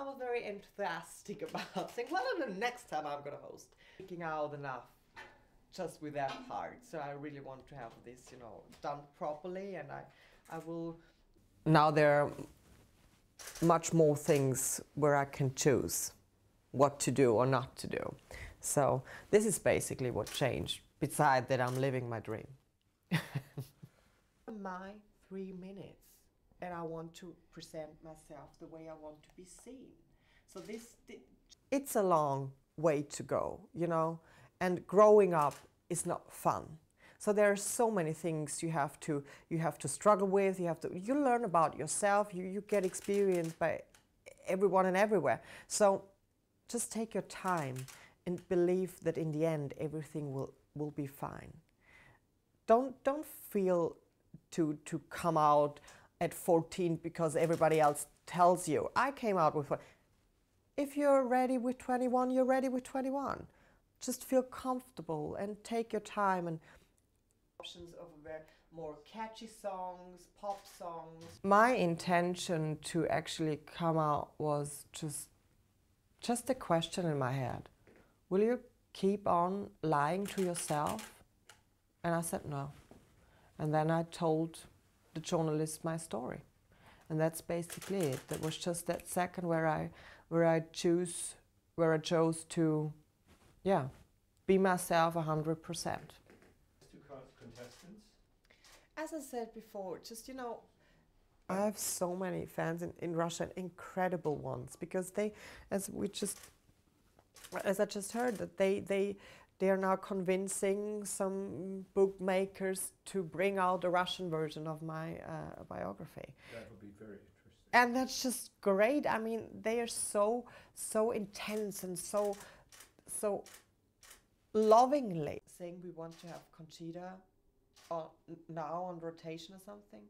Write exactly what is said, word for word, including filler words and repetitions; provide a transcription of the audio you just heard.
I was very enthusiastic about saying, well, the next time I'm gonna host. Picking out enough just with that part. So I really want to have this, you know, done properly, and I, I will. Now there are much more things where I can choose what to do or not to do. So this is basically what changed, besides that I'm living my dream. My three minutes, and I want to present myself the way I want to be seen. So this... Th it's a long way to go, you know, and growing up is not fun. So there are so many things you have to, you have to struggle with, you have to, you learn about yourself, you, you get experience by everyone and everywhere. So just take your time and believe that in the end everything will, will be fine. Don't, don't feel to, to come out at fourteen because everybody else tells you. I came out with, if you're ready with twenty-one, you're ready with twenty-one. Just feel comfortable and take your time. And options of more catchy songs, pop songs. My intention to actually come out was just, just a question in my head. Will you keep on lying to yourself? And I said no. And then I told the journalist my story. And that's basically it. That was just that second where I, where I choose, where I chose to, yeah, be myself one hundred percent. Two contestants? As I said before, just, you know, I have so many fans in, in Russia, incredible ones, because they, as we just, as I just heard, that they, they, they are now convincing some bookmakers to bring out a Russian version of my uh, biography. That would be very interesting. And that's just great. I mean, they are so, so intense and so, so lovingly saying we want to have Conchita on, now on rotation or something.